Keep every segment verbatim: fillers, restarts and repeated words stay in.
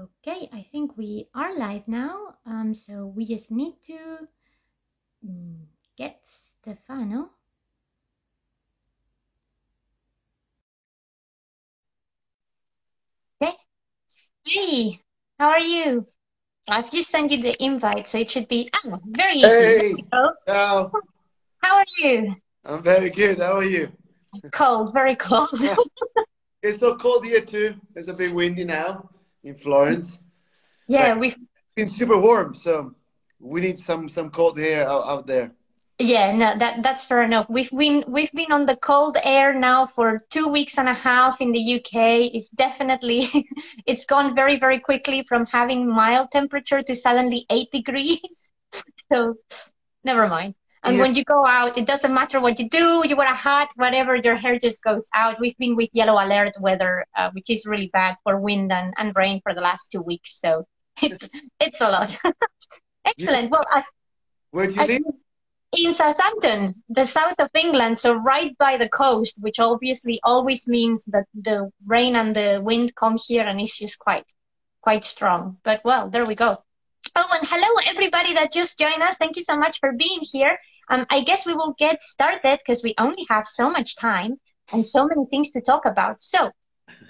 Okay, I think we are live now, um, so we just need to get Stefano. Okay. Hey, how are you? I've just sent you the invite, so it should be oh, very easy. Hey, how? how are you? I'm very good. How are you? Cold, very cold. It's so cold here too. It's a bit windy now in Florence. Yeah, we've been super warm, so we need some some cold air out, out there. Yeah, no, that that's fair enough. We've been we've been on the cold air now for two weeks and a half in the U K. It's definitely it's gone very very quickly from having mild temperature to suddenly eight degrees. So never mind. And yeah. When you go out, it doesn't matter what you do. You wear a hat, whatever, your hair just goes out. We've been with yellow alert weather, uh, which is really bad for wind and, and rain for the last two weeks. So it's it's a lot. Excellent. Yeah. Well, as, where do you live? In Southampton, the south of England, so right by the coast, which obviously always means that the rain and the wind come here, and it's just quite quite strong. But well, there we go. Oh, and hello everybody that just joined us. Thank you so much for being here. Um, I guess we will get started because we only have so much time and so many things to talk about. So,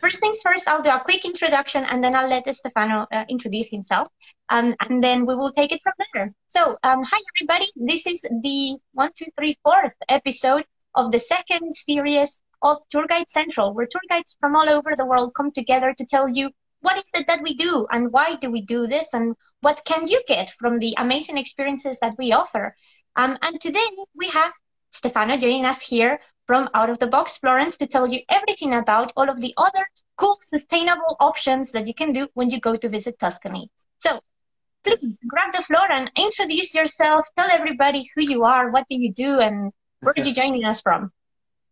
first things first, I'll do a quick introduction and then I'll let Stefano uh, introduce himself. Um, and then we will take it from there. So, um, hi everybody. This is the one, two, three, fourth episode of the second series of Tour Guide Central, where tour guides from all over the world come together to tell you what is it that we do and why do we do this and what can you get from the amazing experiences that we offer. Um, and today we have Stefano joining us here from Out of the Box Florence to tell you everything about all of the other cool, sustainable options that you can do when you go to visit Tuscany. So please grab the floor and introduce yourself. Tell everybody who you are, what do you do, and where are you joining us from?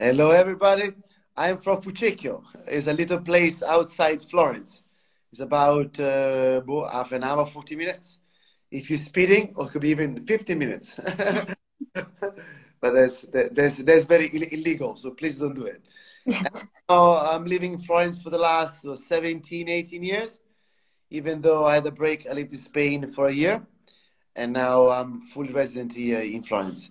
Hello, everybody. I'm from Fucecchio. It's a little place outside Florence. It's about uh, half an hour, forty minutes. If you're speeding, or it could be even fifty minutes. But that's, that's, that's very ill illegal, so please don't do it. So I'm living in Florence for the last so seventeen, eighteen years. Even though I had a break, I lived in Spain for a year. And now I'm full resident here in Florence.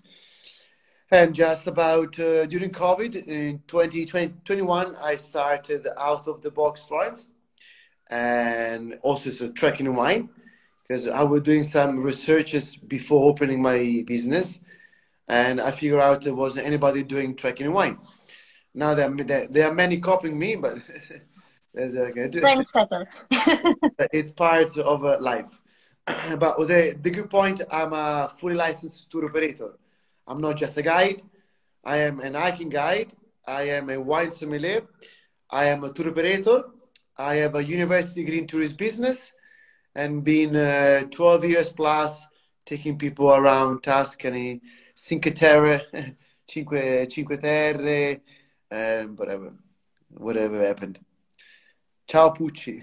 And just about uh, during COVID, in twenty twenty-one, I started Out of the Box Florence. And also so trekking wine, because I was doing some researches before opening my business, and I figured out there wasn't anybody doing trekking wine. Now there are, there are many copying me, but there's okay. It's part of uh, life. But the, the good point, I'm a fully licensed tour operator. I'm not just a guide. I am an hiking guide. I am a wine sommelier. I am a tour operator. I have a university degree in tourist business and been uh, twelve years plus taking people around Tuscany, Cinque Terre, Cinque, Cinque Terre, and um, whatever, whatever happened. Ciao, Pucci.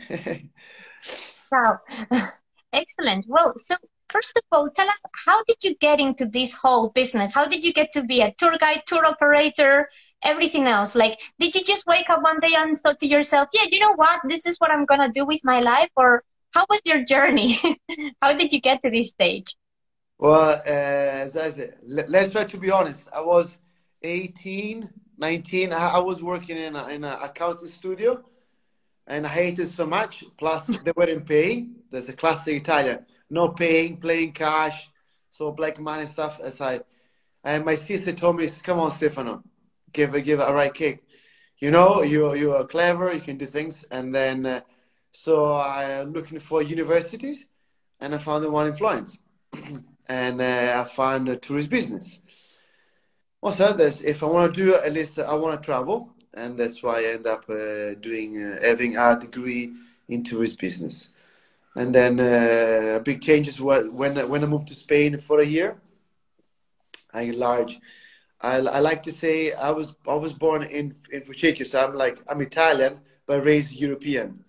Wow. Excellent. Well, so first of all, tell us, how did you get into this whole business? How did you get to be a tour guide, tour operator, everything else? Like, did you just wake up one day and thought to yourself, yeah, you know what, this is what I'm gonna do with my life? Or how was your journey? How did you get to this stage? Well, uh, as I said, let's try to be honest. I was eighteen, nineteen. I was working in an accounting studio and I hated so much. Plus, they weren't paying. There's a classic Italian, no paying, playing cash. So black money stuff aside. And my sister told me, come on, Stefano. Give a, give a right kick, you know, you, you are clever, you can do things. And then, uh, so I'm looking for universities and I found the one in Florence and uh, I found a tourist business. Also, there's, if I want to do at least I want to travel, and that's why I end up uh, doing, uh, having a degree in tourist business. And then uh, big changes were when, when I moved to Spain for a year, I large. I, I like to say I was I was born in in Fucecchio, so I'm like I'm Italian but raised European.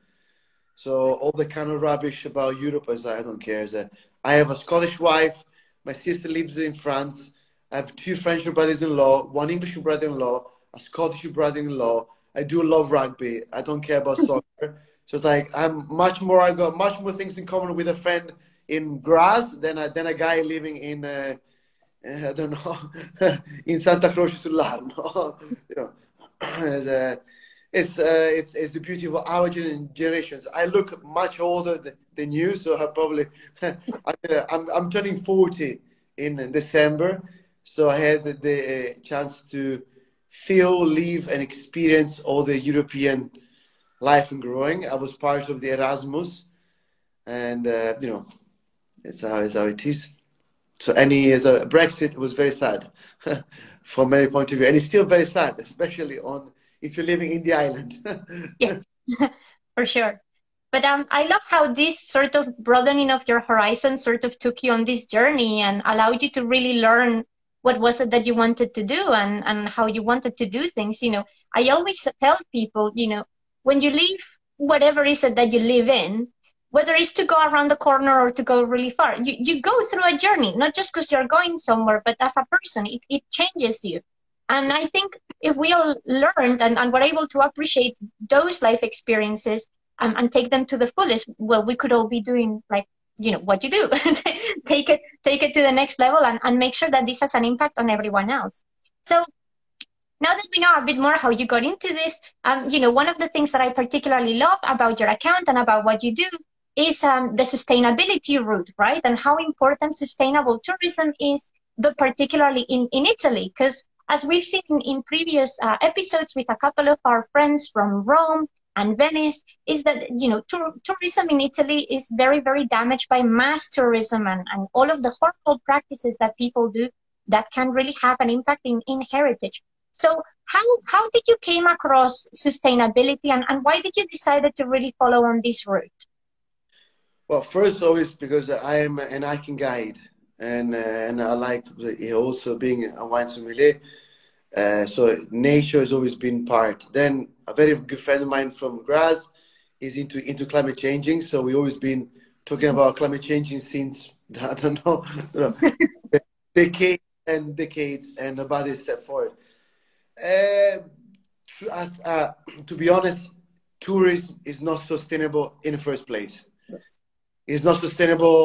So all the kind of rubbish about Europe is I don't care. Is that I have a Scottish wife, my sister lives in France. I have two French brothers-in-law, one English brother-in-law, a Scottish brother-in-law, I do love rugby. I don't care about soccer. So it's like I'm much more. I got much more things in common with a friend in Graz than a, than a guy living in uh, I don't know in Santa Croce sull'Arno. You know, it's uh, it's, uh, it's it's the beauty of our generations. I look much older than, than you, so I probably I'm, I'm I'm turning forty in December, so I had the, the chance to feel, live, and experience all the European life and growing. I was part of the Erasmus, and uh, you know, it's how, it's how it is. So any as a Brexit was very sad from many point of view, and it's still very sad, especially on if you're living in the island. Yeah, for sure. But um, I love how this sort of broadening of your horizon sort of took you on this journey and allowed you to really learn what was it that you wanted to do and, and how you wanted to do things. You know, I always tell people, you know, when you leave whatever is it that you live in, whether it's to go around the corner or to go really far, you, you go through a journey, not just because you're going somewhere, but as a person, it, it changes you. And I think if we all learned and, and were able to appreciate those life experiences, Um, and take them to the fullest, well, we could all be doing, like, you know, what you do. take it take it to the next level and, and make sure that this has an impact on everyone else. So now that we know a bit more how you got into this, um, you know, one of the things that I particularly love about your account and about what you do is um, the sustainability route, right? And how important sustainable tourism is, but particularly in, in Italy, because as we've seen in, in previous uh, episodes with a couple of our friends from Rome and Venice, is that, you know, tur tourism in Italy is very, very damaged by mass tourism and, and all of the horrible practices that people do that can really have an impact in, in heritage. So how, how did you came across sustainability and, and why did you decide to really follow on this route? Well, first always because I am an hiking guide and, uh, and I like also being a wine sommelier. Uh, so nature has always been part. Then a very good friend of mine from Graz is into, into climate changing. So we've always been talking about climate changing since, I don't know, decades and decades, and nobody stepped forward. Uh, uh, uh, to be honest, tourism is not sustainable in the first place. Yes. It's not sustainable,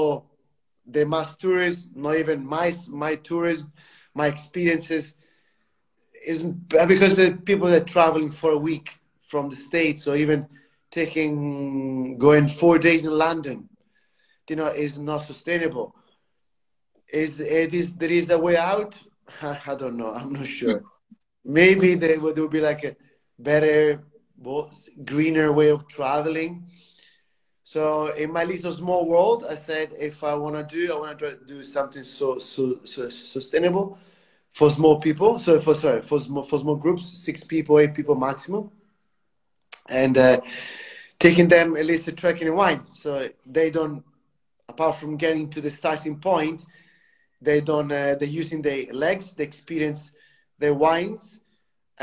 the mass tourism, not even my, my tourism, my experiences. Isn't because the people that are traveling for a week from the States or even taking going four days in London, you know, is not sustainable. Is it is there is a way out? I don't know. I'm not sure. Maybe there would, there would be like a better, greener way of traveling. So in my little small world, I said, if I want to do, I want to do something so so, so sustainable. For small people, so for sorry, for small for small groups, six people, eight people maximum, and uh, taking them at least a trekking and wine, so they don't, apart from getting to the starting point, they don't. Uh, they're using their legs, they experience their wines,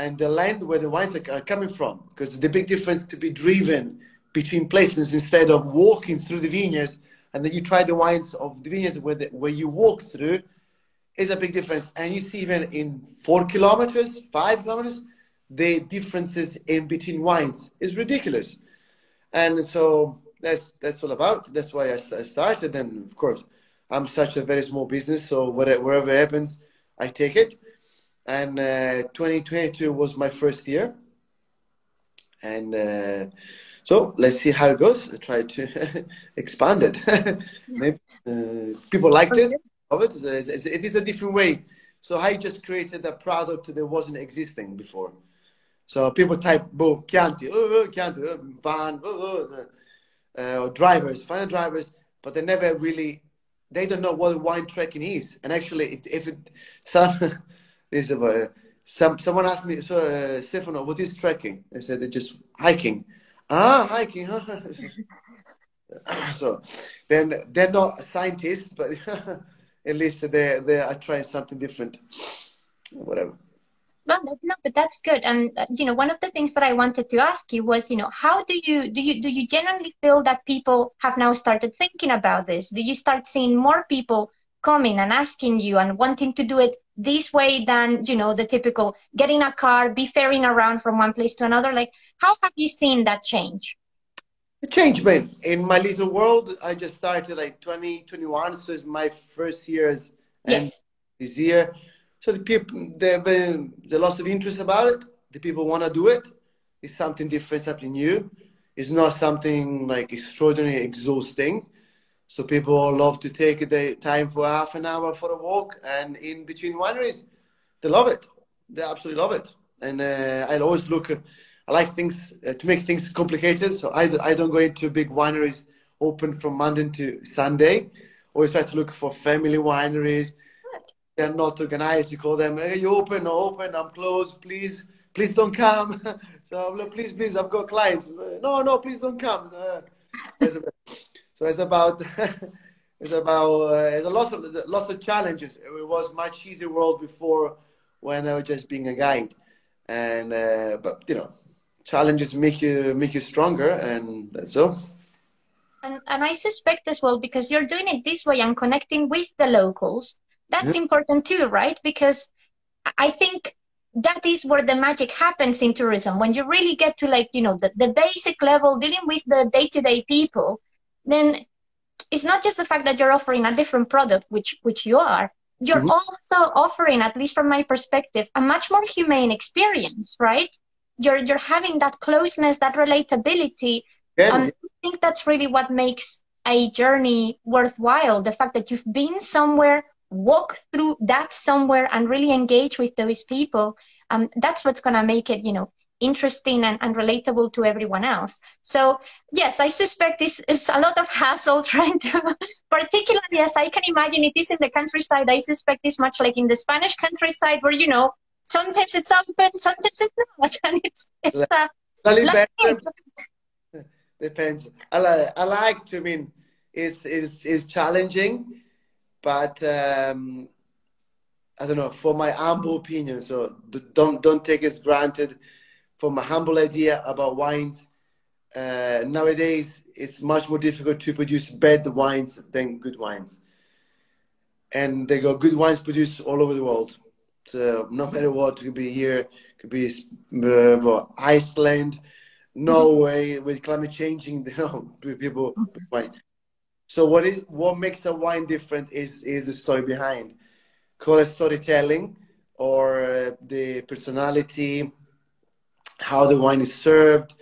and the land where the wines are, are coming from. Because the big difference to be driven between places instead of walking through the vineyards, and then you try the wines of the vineyards where the, where you walk through. Is a big difference, and you see even in four kilometers, five kilometers, the differences in between wines is ridiculous. And so that's that's all about. That's why I, I started. And of course, I'm such a very small business, so whatever, wherever happens, I take it. And uh, twenty twenty-two was my first year, and uh, so let's see how it goes. I tried to expand it. Maybe uh, people liked it. Of it. It is a different way. So I just created a product that wasn't existing before. So people type, boom, Chianti, oh, Chianti, oh, van, oh, oh, uh, or drivers, final drivers, but they never really, they don't know what wine trekking is. And actually, if, if it, some, this, uh, some, someone asked me, so, uh, Stefano, what is trekking? I said, they're just hiking. Ah, hiking, huh? So then they're not scientists, but at least they they are trying something different, whatever. Well, no, but that's good. And uh, you know, one of the things that I wanted to ask you was, you know, how do you do you do you genuinely feel that people have now started thinking about this? Do you start seeing more people coming and asking you and wanting to do it this way than, you know, the typical get in a car, be ferrying around from one place to another? Like, how have you seen that change? The change, man. In my little world, I just started like twenty, twenty-one, so it's my first years. And yes. This year, so the people, there been the lots of interest about it. The people want to do it. It's something different, something new. It's not something like extraordinary, exhausting. So people love to take the time for half an hour for a walk, and in between wineries, they love it. They absolutely love it. And uh, I always look, I like things uh, to make things complicated. So I, I don't go into big wineries open from Monday to Sunday. Always try to look for family wineries. They're not organized. You call them, hey, you open, no open, I'm closed, please. Please don't come. So I'm like, please, please, I've got clients. No, no, please don't come. So it's about, it's about, uh, it's a lot of, lots of challenges. It was much easier world before when I was just being a guide. And, uh, but you know, challenges make you, make you stronger, and that's all. And, and I suspect as well, because you're doing it this way and connecting with the locals, that's mm-hmm. important too, right? Because I think that is where the magic happens in tourism. When you really get to like, you know, the, the basic level, dealing with the day-to-day people, then it's not just the fact that you're offering a different product, which which you are, you're mm-hmm. also offering, at least from my perspective, a much more humane experience, right? You're you're having that closeness, that relatability. Yeah. Um, I think that's really what makes a journey worthwhile, the fact that you've been somewhere, walk through that somewhere and really engage with those people. Um, that's what's going to make it, you know, interesting and, and relatable to everyone else. So yes, I suspect this is a lot of hassle trying to, particularly as I can imagine it is in the countryside. I suspect it's much like in the Spanish countryside where, you know, sometimes it's open, sometimes it's not. And it's, it's a, depends. depends. I like, I like to, I mean, it's, it's, it's challenging, but um, I don't know, for my humble opinion, so don't, don't take it granted. For my humble idea about wines, uh, nowadays it's much more difficult to produce bad wines than good wines. And they got good wines produced all over the world. So no matter what, it could be here, it could be uh, Iceland, Norway, mm-hmm. with climate changing, you know, people wine. So what is what makes a wine different is is the story behind. Call it storytelling or the personality, how the wine is served,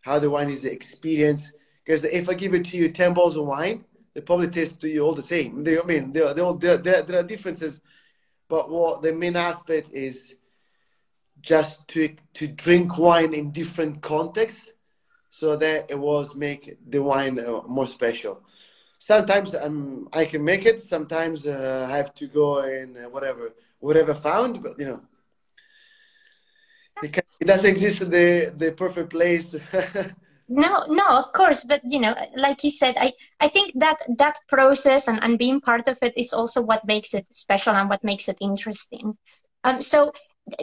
how the wine is experienced. Because if I give it to you ten bottles of wine, they probably taste to you all the same. They, I mean, they're, they're all, they're, they're, there are differences, but what the main aspect is just to to drink wine in different contexts, so that it was make the wine more special. Sometimes um, I can make it. Sometimes uh, I have to go and uh, whatever, whatever found. But you know, it, can, it doesn't exist in the the perfect place. No, no, of course. But you know, like you said, I I think that that process and and being part of it is also what makes it special and what makes it interesting. Um, so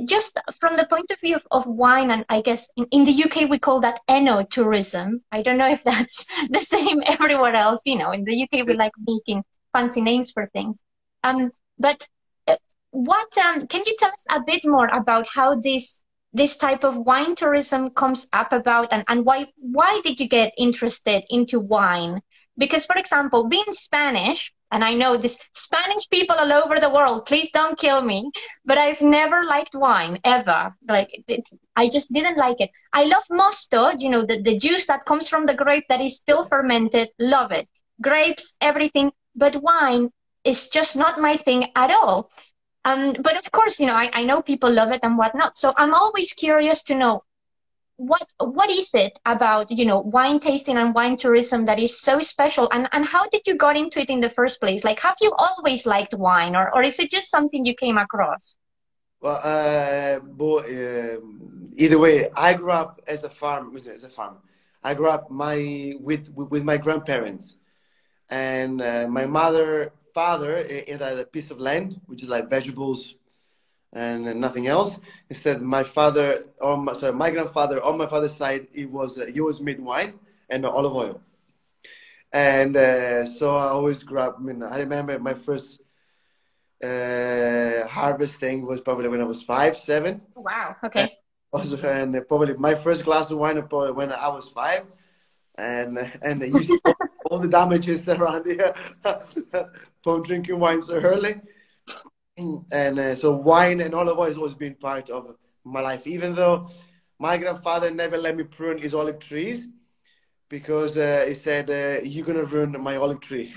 just from the point of view of, of wine, and I guess in, in the U K we call that eno-tourism. I don't know if that's the same everywhere else. You know, in the U K we like making fancy names for things. Um, but what um, can you tell us a bit more about how this this type of wine tourism comes up about, and, and why why did you get interested into wine? Because, for example, being Spanish, and I know this, Spanish people all over the world, please don't kill me, but I've never liked wine, ever. Like, it, I just didn't like it. I love mosto, you know, the, the juice that comes from the grape that is still fermented, love it. Grapes, everything, but wine is just not my thing at all. Um, but of course, you know, I, I know people love it and whatnot, so I'm always curious to know, What what is it about, you know, wine tasting and wine tourism that is so special, and and how did you got into it in the first place? Like, have you always liked wine, or or is it just something you came across? Well, uh, but, uh, either way, I grew up as a farm as a farm. I grew up my with with my grandparents, and uh, my mother father had a piece of land which is like vegetables and nothing else. Instead, my father, or my, sorry, my grandfather on my father's side, he was uh, he was made wine and olive oil, and uh, so I always grew up. I mean, I remember my first uh, harvesting was probably when I was five, seven. Wow. Okay. And also, and probably my first glass of wine probably when I was five, and and I used to all the damages around here from drinking wine so early. And uh, so wine and olive oil has always been part of my life, even though my grandfather never let me prune his olive trees because uh, he said, uh, you're going to ruin my olive tree.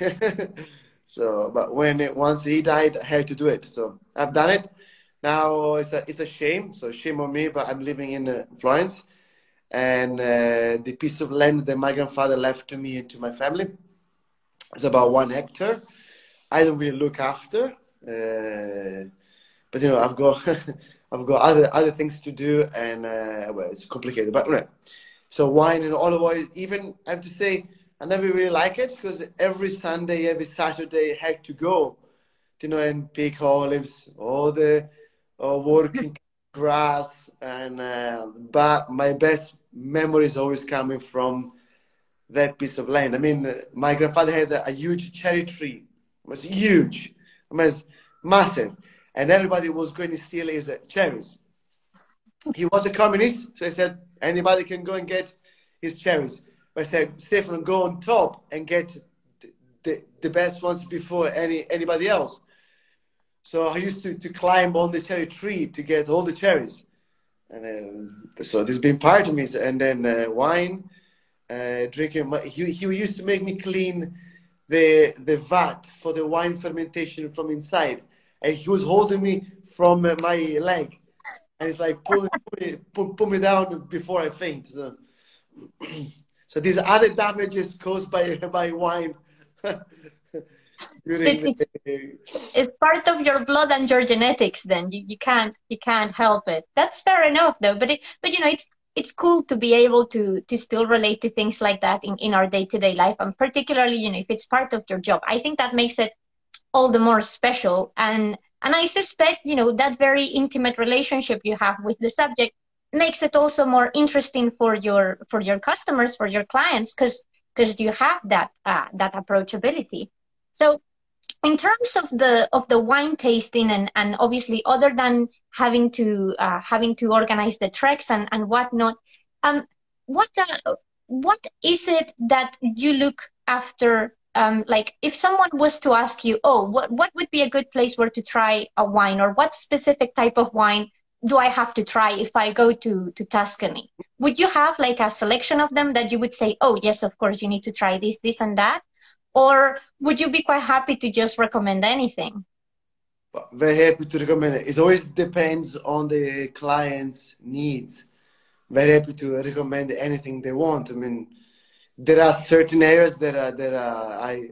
So, but when it, once he died, I had to do it. So I've done it. Now it's a, it's a shame. So shame on me, but I'm living in uh, Florence. And uh, the piece of land that my grandfather left to me and to my family is about one hectare. I don't really look after. Uh, but you know, I've got I've got other other things to do, and uh, well, it's complicated. But right, so wine and olive oil. Even I have to say, I never really like it because every Sunday, every Saturday, I had to go, you know, and pick olives, all the uh, working grass, and uh, but my best memories always coming from that piece of land. I mean, my grandfather had a, a huge cherry tree. It was huge. I mean, massive, and everybody was going to steal his uh, cherries. He was a communist, so he said anybody can go and get his cherries. But I said, Stefano, go on top and get the, the, the best ones before any anybody else. So I used to, to climb on the cherry tree to get all the cherries, and uh, so this has been part of me. And then uh, wine, uh, drinking. He he used to make me clean the the vat for the wine fermentation from inside, and he was holding me from uh, my leg, and it's like pull, pull, me, pull, pull me down before I faint. So, so these other damages caused by by wine. It's, it's, it's part of your blood and your genetics. Then you, you can't you can't help it. That's fair enough, though. But it, but you know it's. It's cool to be able to to still relate to things like that in, in our day-to-day life, and particularly, you know, if it's part of your job. I think that makes it all the more special. And and I suspect, you know, that very intimate relationship you have with the subject makes it also more interesting for your for your customers, for your clients, because because you have that uh, that approachability. So in terms of the of the wine tasting, and, and obviously other than having to uh, having to organize the treks and, and whatnot, um, what uh, what is it that you look after? Um, like if someone was to ask you, oh, what what would be a good place where to try a wine, or what specific type of wine do I have to try if I go to to Tuscany? Would you have like a selection of them that you would say, oh yes, of course, you need to try this, this, and that? Or would you be quite happy to just recommend anything? Very happy to recommend it. It always depends on the client's needs. Very happy to recommend anything they want. I mean, there are certain areas that are, that are, I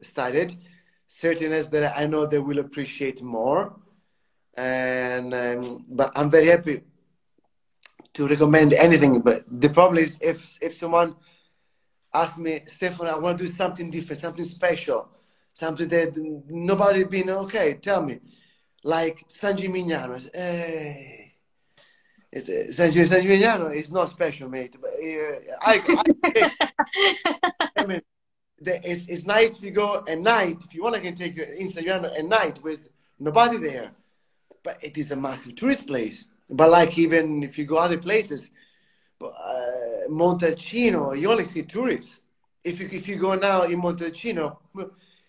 studied, certain areas that I know they will appreciate more. And um, but I'm very happy to recommend anything. But the problem is if if someone asked me, Stefano, I want to do something different, something special, something that nobody been, okay, tell me. Like San Gimignano. Hey, it, San, San Gimignano is not special, mate. But, uh, I, I, I mean, the, it's, it's nice if you go at night. If you want, I can take you in San Gimignano at night with nobody there. But it is a massive tourist place. But like even if you go other places, Uh, Montalcino, you only see tourists. If you if you go now in Montalcino,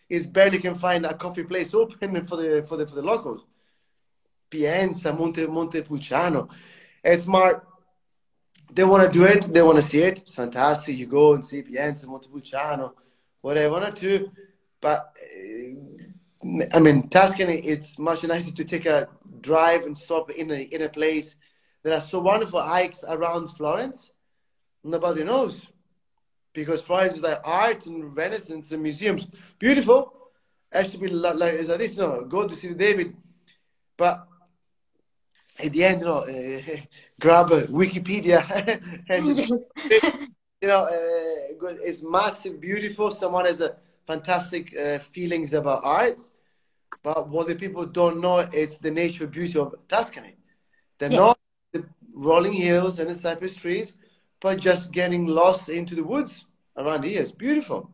it's barely can find a coffee place open for the for the for the locals. Pienza, Monte Montepulciano, it's smart. They want to do it. They want to see it. It's fantastic. You go and see Pienza, Montepulciano, whatever want to do. But uh, I mean, Tuscany, it's much nicer to take a drive and stop in a in a place. There are so wonderful hikes around Florence. Nobody knows. Because Florence is like art and Renaissance and museums. Beautiful. Has to be like this, you know, go to see David. But at the end, you know, uh, grab a Wikipedia and just, you know, uh, it's massive, beautiful. Someone has a fantastic uh, feelings about art. But what the people don't know is the natural beauty of Tuscany. They're yeah. not the rolling hills and the cypress trees, but just getting lost into the woods around here. It's beautiful.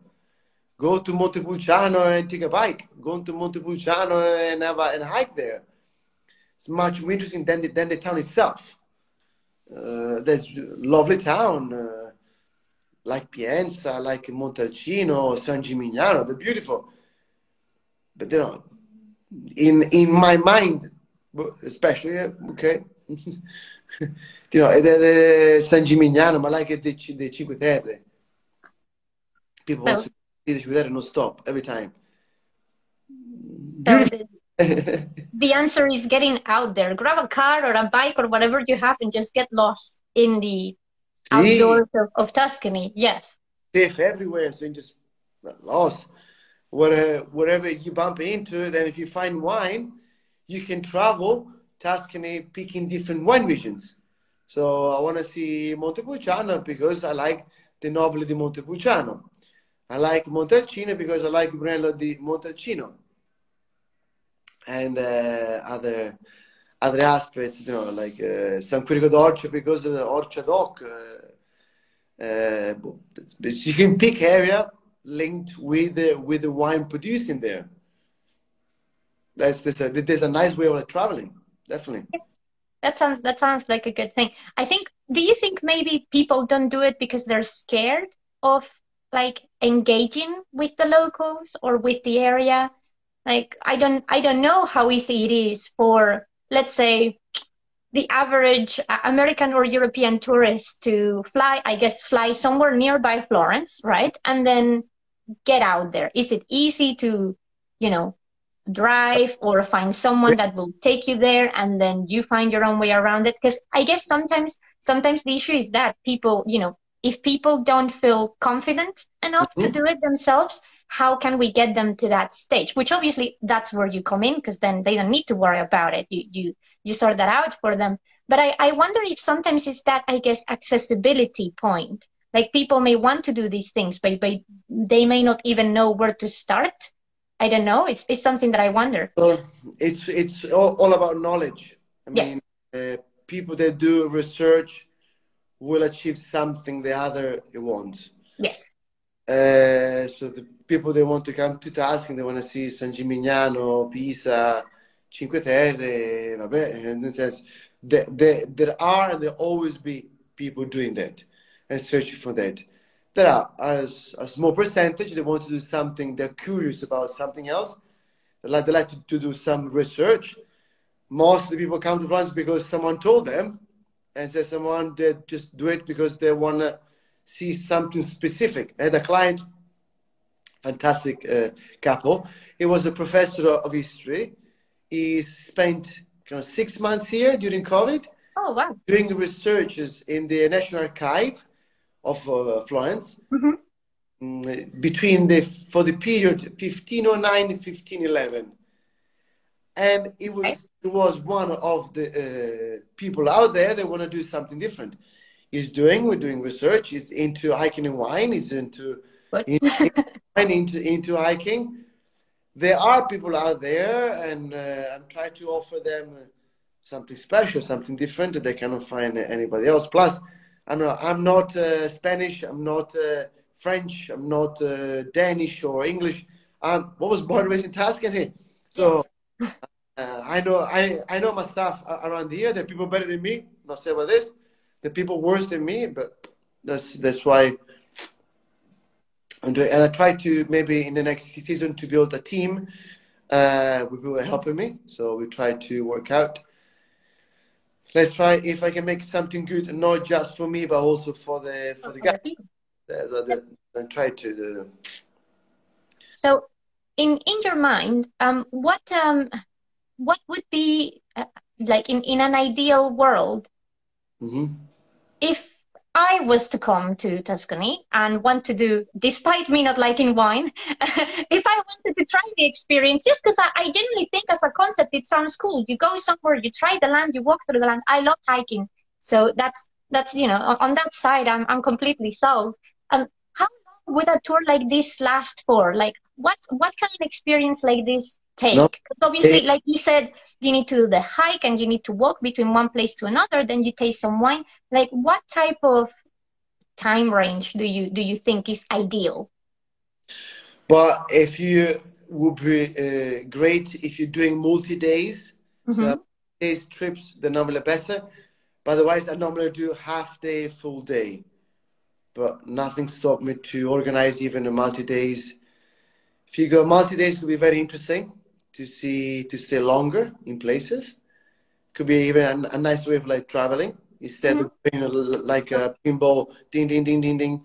Go to Montepulciano and take a bike. Go to Montepulciano and have a, and hike there. It's much more interesting than the, than the town itself. Uh, there's a lovely town uh, like Pienza, like Montalcino, San Gimignano. They're beautiful. But you know, in in my mind, especially okay, you know, the, the San Gimignano, but like the the Cinque Terre. People oh. also with that and no stop every time. So the, the answer is getting out there. Grab a car or a bike or whatever you have and just get lost in the See? outdoors of, of Tuscany. Yes. Safe everywhere, so you just lost. Where, wherever you bump into, then if you find wine, you can travel Tuscany picking different wine regions. So I want to see Montepulciano because I like the Nobile di Montepulciano. I like Montalcino because I like Brunello di Montalcino, and uh, other other aspects, you know, like uh, San Quirico d'Orcia because of the Orcia D O C. Uh, uh, you can pick area linked with the, with the wine produced in there. That's there's a, there's a nice way of traveling, definitely. That sounds that sounds like a good thing. I think. Do you think maybe people don't do it because they're scared of, like, engaging with the locals or with the area? Like, I don't, I don't know how easy it is for, let's say, the average American or European tourist to fly, I guess, fly somewhere nearby Florence, right? And then get out there. Is it easy to, you know, drive or find someone that will take you there and then you find your own way around it? Because I guess sometimes, sometimes the issue is that people, you know, if people don't feel confident enough mm-hmm. to do it themselves, how can we get them to that stage? Which obviously that's where you come in, because then they don't need to worry about it. You you you sort that out for them. But I, I wonder if sometimes it's that, I guess, accessibility point. Like, people may want to do these things, but, but they may not even know where to start. I don't know. It's it's something that I wonder. Well, it's it's all, all about knowledge. I yes. mean, uh, people that do research will achieve something the other wants. Yes. Uh, so the people, they want to come to Tuscany, they want to see San Gimignano, Pisa, Cinque Terre, vabbè, in the sense, there, there, there are and there always be people doing that and searching for that. There are a, a small percentage, they want to do something, they're curious about something else, they like, they like to, to do some research. Most of the people come to France because someone told them, and there's someone that just do it because they want to see something specific. I had a client, fantastic uh, couple. He was a professor of history. He spent you know, six months here during COVID. Oh, wow. Doing researches in the National Archive of uh, Florence mm-hmm. between the, for the period fifteen oh nine and fifteen eleven. And it was, it was one of the uh, people out there that want to do something different. He's doing, we're doing research. He's into hiking and wine. He's into, into, into, into hiking. There are people out there, and uh, I'm trying to offer them something special, something different that they cannot find anybody else. Plus, I'm not, I'm not uh, Spanish. I'm not uh, French. I'm not uh, Danish or English. I was born and raised in Tuscany. So... Uh, I know I, I know my staff around here. There are people better than me, not say about this. There are people worse than me, but that's that's why I'm doing. And I try to, maybe in the next season, to build a team uh, with people helping me. So we try to work out. Let's try if I can make something good, not just for me, but also for the for the guys. I try to. Uh, so. In, in your mind, um, what um, what would be, uh, like, in, in an ideal world, mm-hmm. if I was to come to Tuscany and want to do, despite me not liking wine, if I wanted to try the experience, just because I, I generally think as a concept it sounds cool. You go somewhere, you try the land, you walk through the land. I love hiking. So that's, that's you know, on that side, I'm, I'm completely sold. Um, how long would a tour like this last for? Like, What what kind of experience like this take? No, because obviously, it, like you said, you need to do the hike and you need to walk between one place to another. Then you taste some wine. Like, what type of time range do you do you think is ideal? But if you would be uh, great if you're doing multi days, mm-hmm. so days trips, the normally better. But otherwise, I normally do half day, full day. But nothing stopped me to organize even a multi days. If you go multi days, it could be very interesting to see to stay longer in places. Could be even a, a nice way of like traveling instead mm-hmm. of being a, like a pinball, ding ding ding ding ding.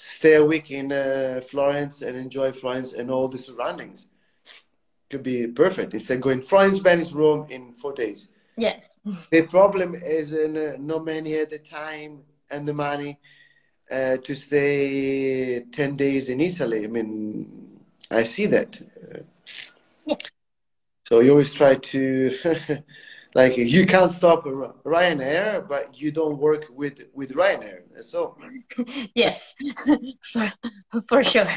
Stay a week in uh, Florence and enjoy Florence and all the surroundings. Could be perfect. Instead of going Florence, Venice, Rome in four days. Yes. The problem is uh, not many had the time and the money uh, to stay ten days in Italy. I mean, I see that. Uh, yeah. So you always try to, like, you can't stop Ryanair, but you don't work with, with Ryanair. That's all. Yes, for, for sure.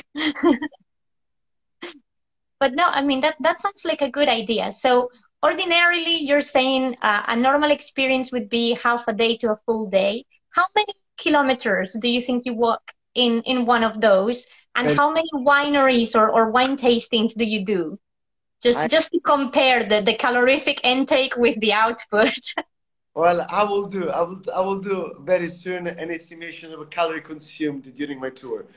But no, I mean, that, that sounds like a good idea. So ordinarily, you're saying uh, a normal experience would be half a day to a full day. How many kilometers do you think you walk in, in one of those? And, and how many wineries or, or wine tastings do you do? Just I, just to compare the, the calorific intake with the output. Well, I will do. I will I will do very soon an estimation of a calorie consumed during my tour.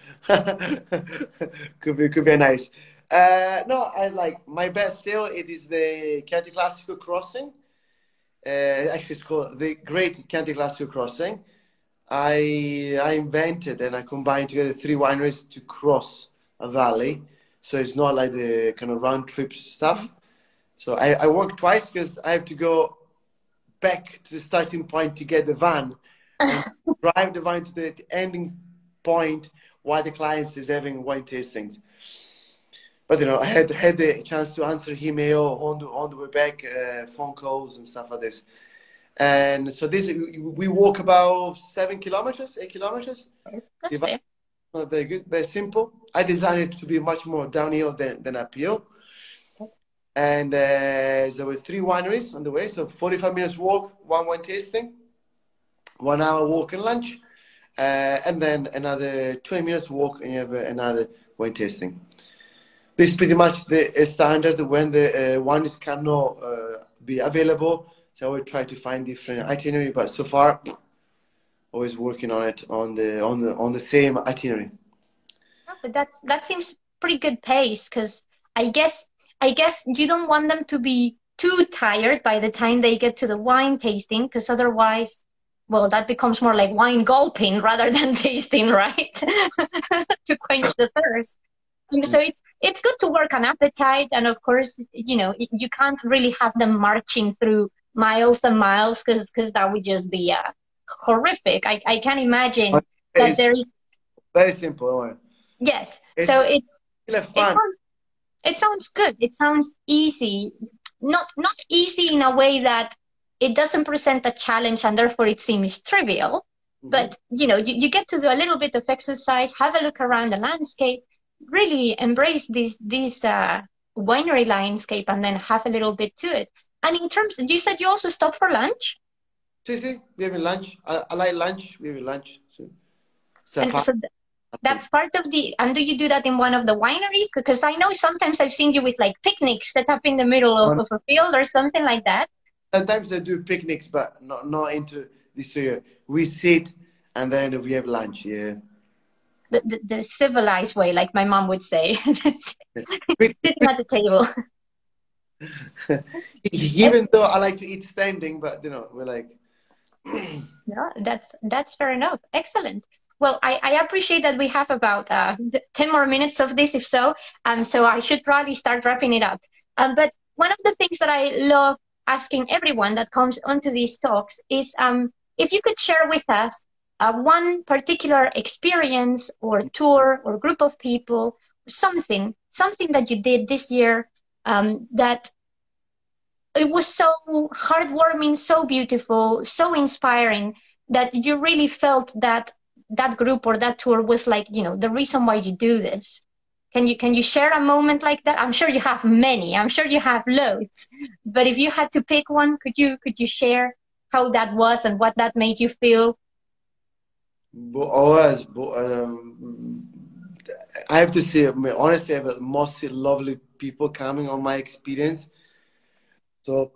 could be could be nice. Uh, no, I like my best still. It is the Chianti Classico Crossing. Uh, actually, it's called the Great Chianti Classico Crossing. I I invented and I combined together three wineries to cross a valley. So it's not like the kind of round trip stuff. So I, I work twice because I have to go back to the starting point to get the van, and drive the van to the ending point while the client is having wine tastings. But you know, I had had the chance to answer email on the on the way back, uh, phone calls and stuff like this. And so this we walk about seven kilometers, eight kilometers. That's fair. Not very good, very simple. I designed it to be much more downhill than, than uphill. And uh, there were three wineries on the way. So forty-five minutes walk, one wine tasting, one hour walk and lunch. Uh, and then another twenty minutes walk and you have another wine tasting. This is pretty much the uh, standard when the uh, wines cannot uh, be available. So we try to find different itinerary, but so far, always working on it on the on the on the same itinerary. Oh, but that's that seems pretty good pace because I guess I guess you don't want them to be too tired by the time they get to the wine tasting because otherwise, well, that becomes more like wine gulping rather than tasting, right? To quench the thirst. And so it's it's good to work on appetite, and of course, you know, you can't really have them marching through miles and miles because because that would just be a uh, horrific. I, I can't imagine okay. that there is very simple. Yes. It's so it it sounds, it sounds good. It sounds easy. Not not easy in a way that it doesn't present a challenge and therefore it seems trivial. Mm-hmm. But you know, you, you get to do a little bit of exercise, have a look around the landscape, really embrace this this uh, winery landscape and then have a little bit to it. And in terms you said you also stop for lunch? We're having lunch. I, I like lunch. We're having lunch. So, so and part, so th that's part of the... And do you do that in one of the wineries? Because I know sometimes I've seen you with like picnics set up in the middle of, of a field or something like that. Sometimes I do picnics, but not, not into this year. We sit and then we have lunch, yeah. The, the, the civilized way, like my mom would say. Sitting at the table. Even though I like to eat standing, but you know, we're like... Yeah, that's that's fair enough. Excellent. Well, I, I appreciate that we have about uh, ten more minutes of this, if so. Um, so I should probably start wrapping it up. Um, but one of the things that I love asking everyone that comes onto these talks is um, if you could share with us uh, one particular experience or tour or group of people, something, something that you did this year um, that it was so heartwarming, so beautiful, so inspiring that you really felt that that group or that tour was like, you know, the reason why you do this. Can you, can you share a moment like that? I'm sure you have many. I'm sure you have loads. But if you had to pick one, could you, could you share how that was and what that made you feel? Always. Um, I have to say, honestly, I have most lovely people coming on my experience. So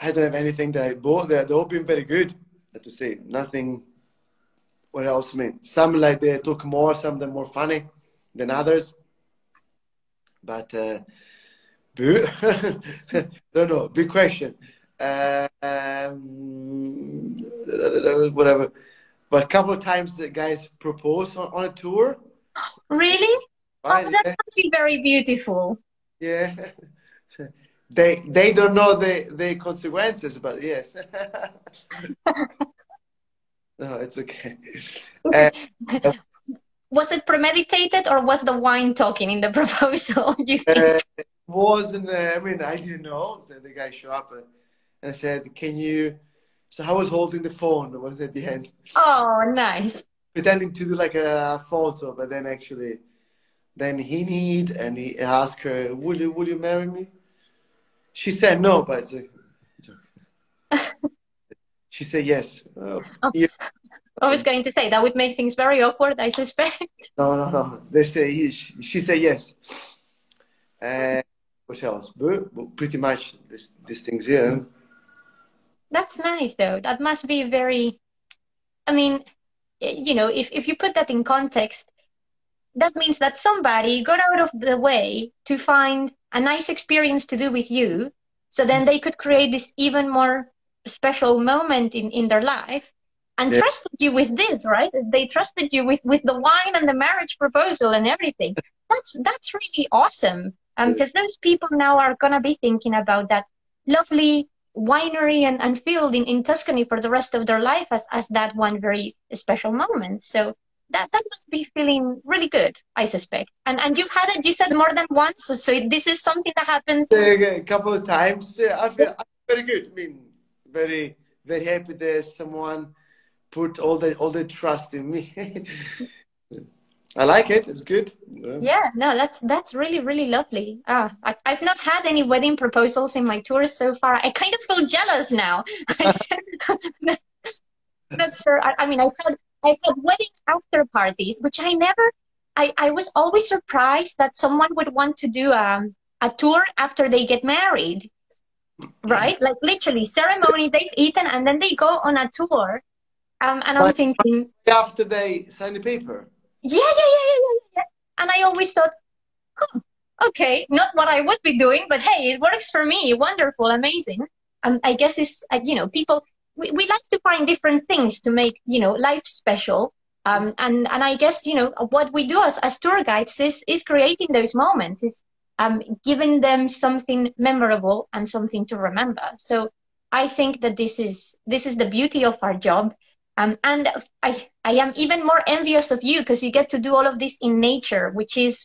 I don't have anything that I bought. They've all been very good. I have to say, nothing. What else? I mean, some like they took more, some they're more funny than others. But uh, don't know. Big question. Uh, um, whatever. But a couple of times the guys proposed on, on a tour. Really? Right. Oh, that must be very beautiful. Yeah. They they don't know the, the consequences, but yes. No, it's okay. Uh, was it premeditated, or was the wine talking in the proposal, you think? Uh, it wasn't, uh, I mean, I didn't know. So the guy showed up and I said, can you... So I was holding the phone, was at the end. Oh, nice. Pretending to do like a photo, but then actually, then he need and he asked her, "Will you, will you marry me?" She said no, but it's okay. It's okay. She said yes. Oh, oh. Yeah. I was going to say that would make things very awkward, I suspect. No, no, no. They say he, she, she said yes. Uh, what else? Pretty much this, these things here. That's nice, though. That must be very. I mean, you know, if, if you put that in context, that means that somebody got out of the way to find a nice experience to do with you, so then they could create this even more special moment in, in their life, and yeah. trusted you with this, right? They trusted you with, with the wine and the marriage proposal and everything. That's, that's really awesome, because um, those people now are going to be thinking about that lovely winery and, and field in, in Tuscany for the rest of their life as, as that one very special moment. So that, that must be feeling really good, I suspect. And and you've had it, you said, more than once, so it, this is something that happens... A couple of times. I feel, I feel very good. I mean, very, very happy that someone put all the, all the trust in me. I like it. It's good. Yeah, yeah, no, that's that's really, really lovely. Ah, I, I've not had any wedding proposals in my tours so far. I kind of feel jealous now. That's for, I, I mean, I've had, I've had wedding after parties, which I never, I, I was always surprised that someone would want to do um, a tour after they get married, right? Like literally ceremony, they've eaten, and then they go on a tour. Um, and I'm like, thinking... After they sign the paper. Yeah, yeah, yeah, yeah, yeah. And I always thought, oh, okay, not what I would be doing, but hey, it works for me. Wonderful, amazing. Um, I guess it's, uh, you know, people, we, we like to find different things to make, you know, life special. Um, and, and I guess, you know, what we do as, as tour guides is, is creating those moments, is um, giving them something memorable and something to remember. So I think that this is, this is the beauty of our job. Um, and I, I am even more envious of you, because you get to do all of this in nature, which is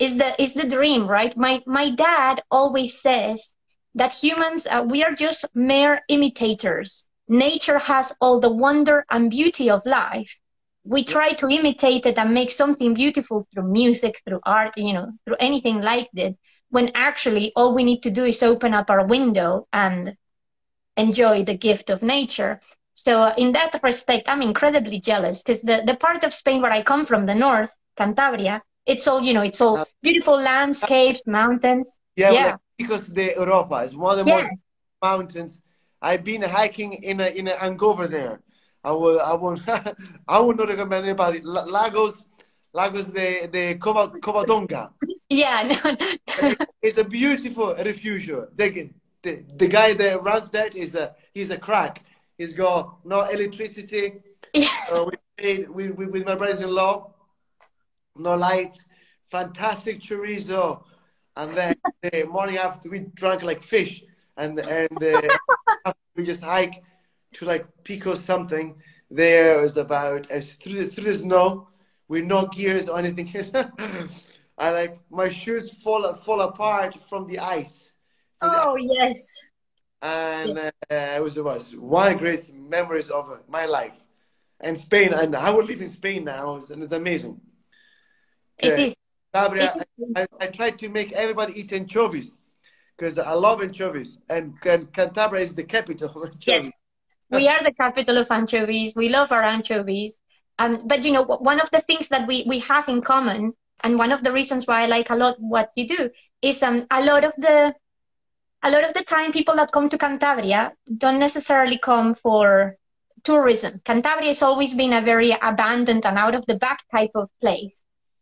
is the is the dream, right? My my dad always says that humans, uh, we are just mere imitators. Nature has all the wonder and beauty of life. We try to imitate it and make something beautiful through music, through art, you know, through anything like that, when actually all we need to do is open up our window and enjoy the gift of nature. So uh, in that respect, I'm incredibly jealous, because the, the part of Spain where I come from, the north, Cantabria, it's all, you know, it's all beautiful landscapes, mountains. Yeah, yeah. Well, because the Europa is one of the yeah. most mountains. I've been hiking in a, in a Angover there. I will, I will, I will not recommend anybody. L Lagos, Lagos de, de Covadonga. Yeah, no. it, it's a beautiful refugio. The, the, the guy that runs that is a, he's a crack. He's got no electricity. Yes. Uh, we stayed with, with, with my brothers-in-law. No lights. Fantastic chorizo. And then the morning after, we drank like fish. And and uh, after we just hike to like Pico something. There was about uh, through the through the snow with no gears or anything. I like my shoes fall fall apart from the ice. Oh the yes. And uh, it was, was one of the greatest memories of my life. And Spain, and I would live in Spain now, and it's amazing. It is. Cantabria, it is. I, I try to make everybody eat anchovies, because I love anchovies. And, and Cantabria is the capital of anchovies. Yes. We are the capital of anchovies. We love our anchovies. Um, but, you know, one of the things that we, we have in common, and one of the reasons why I like a lot what you do, is um, a lot of the a lot of the time people that come to Cantabria don't necessarily come for tourism. Cantabria has always been a very abandoned and out-of-the-back type of place.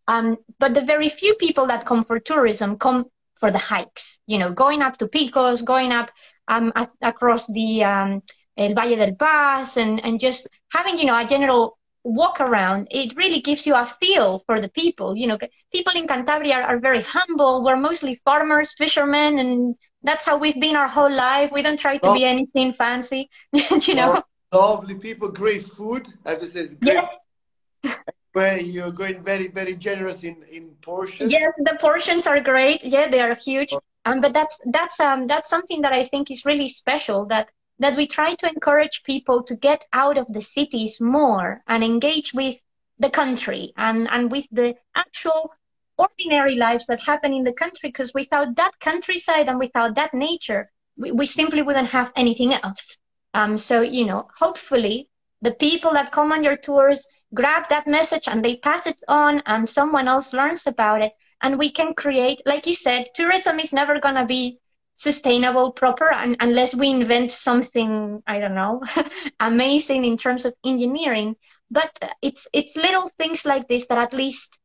Um, but the very few people that come for tourism come for the hikes, you know, going up to Picos, going up um, at, across the um, El Valle del Pas, and, and just having, you know, a general walk around. It really gives you a feel for the people. You know, people in Cantabria are, are very humble. We're mostly farmers, fishermen, and that's how we've been our whole life. We don't try to Lo be anything fancy, you know. Lovely people, great food, as it says. Great yes. Food. Where you're going very, very generous in, in portions. Yes, the portions are great. Yeah, they are huge. Um, but that's that's um that's something that I think is really special, that that we try to encourage people to get out of the cities more and engage with the country and, and with the actual ordinary lives that happen in the country, because without that countryside and without that nature, we, we simply wouldn't have anything else. Um, so, you know, hopefully the people that come on your tours grab that message and they pass it on and someone else learns about it. And we can create, like you said, tourism is never going to be sustainable, proper, and unless we invent something, I don't know, amazing in terms of engineering. But it's it's little things like this that at least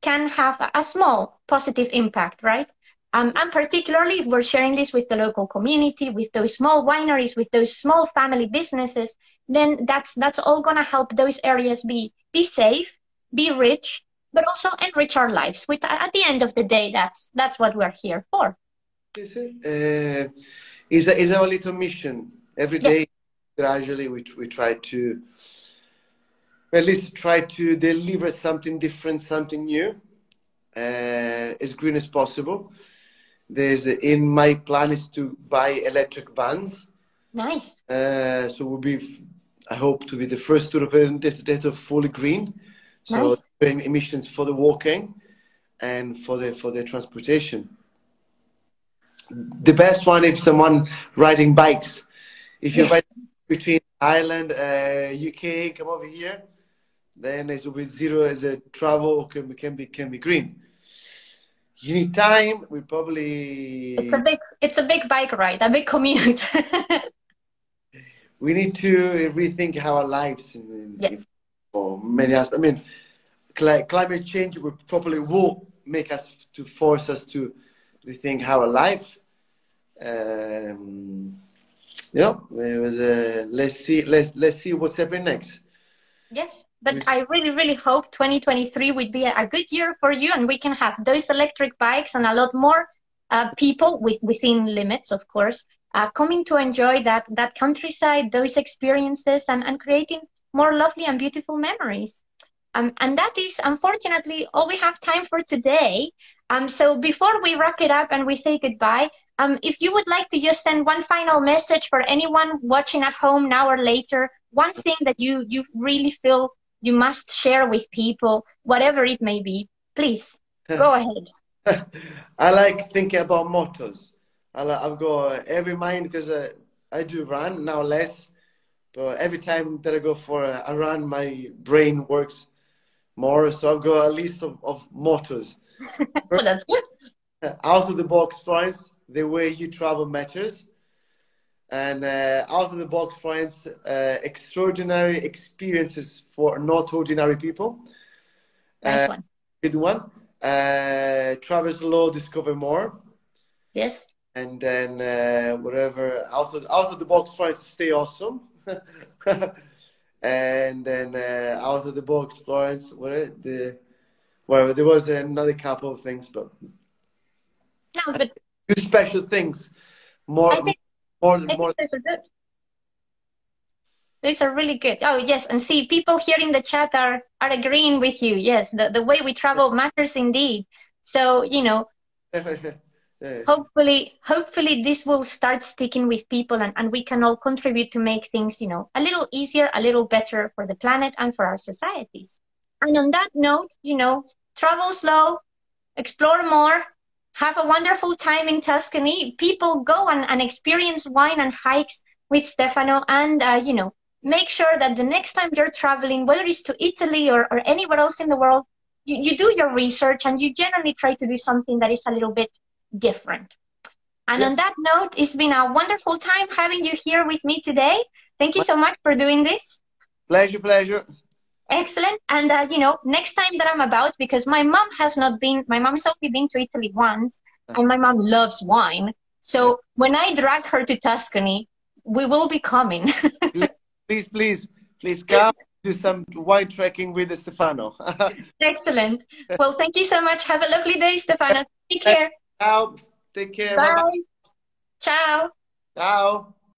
can have a small positive impact, right? Um, and particularly if we're sharing this with the local community, with those small wineries, with those small family businesses, then that's that's all going to help those areas be be safe, be rich, but also enrich our lives. With at the end of the day, that's that's what we're here for. Uh, is is our little mission every day. Yes. Gradually, we we try to at least try to deliver something different, something new, uh, as green as possible. There's in my plan is to buy electric vans. Nice. Uh, so we'll be, I hope, to be the first European destinator fully green. So nice. Emissions for the walking and for the for the transportation. The best one if someone riding bikes. If you ride between Ireland, uh, U K, come over here, then it will be zero as a travel can, can be can be green. You need time. We probably it's a big it's a big bike ride, a big commute. We need to rethink how our lives in, in, yes. in, for many aspects. I mean, cl climate change will probably will make us to force us to rethink how our life. Um, you know, it was a, let's see, let's let's see what's happening next. Yes, but let's... I really, really hope twenty twenty-three would be a good year for you, and we can have those electric bikes and a lot more uh, people with within limits, of course, uh, coming to enjoy that that countryside, those experiences, and and creating more lovely and beautiful memories. Um, and that is, unfortunately, all we have time for today. Um, so before we wrap it up and we say goodbye, um, if you would like to just send one final message for anyone watching at home now or later, one thing that you, you really feel you must share with people, whatever it may be, please, go ahead. I like thinking about mottos. I like, I've got every mind because I, I do run, now less. But every time that I go for a, a run, my brain works more. So I've got a list of, of mottos. Well, that's good. Out of the box Florence, the way you travel matters. And uh, out of the box Florence, uh, extraordinary experiences for not ordinary people. Nice uh, one. Good one. Uh, travel slow, discover more. Yes. And then uh, whatever, out of, out of the box Florence, stay awesome. And then uh, out of the box Florence, what the well, there was another couple of things, but no, but two special things. More, I think, more, I think more. Those are good. Those are really good. Oh yes, and see, people here in the chat are are agreeing with you. Yes, the the way we travel matters indeed. So you know. Yeah. Hopefully, hopefully this will start sticking with people, and, and we can all contribute to make things, you know, a little easier, a little better for the planet and for our societies. And on that note, you know, travel slow, explore more, have a wonderful time in Tuscany. People go and, and experience wine and hikes with Stefano, and, uh, you know, make sure that the next time you're traveling, whether it's to Italy or, or anywhere else in the world, you, you do your research and you generally try to do something that is a little bit different. And yeah. on that note, it's been a wonderful time having you here with me today. Thank you so much for doing this. Pleasure, pleasure. Excellent. And, uh, you know, next time that I'm about, because my mom has not been, my mom has only been to Italy once, and my mom loves wine. So when I drag her to Tuscany, we will be coming. Please, please, please come do some wine trekking with Stefano. Excellent. Well, thank you so much. Have a lovely day, Stefano. Take care. Ciao. Take care. Bye. Bye-bye. Ciao. Ciao.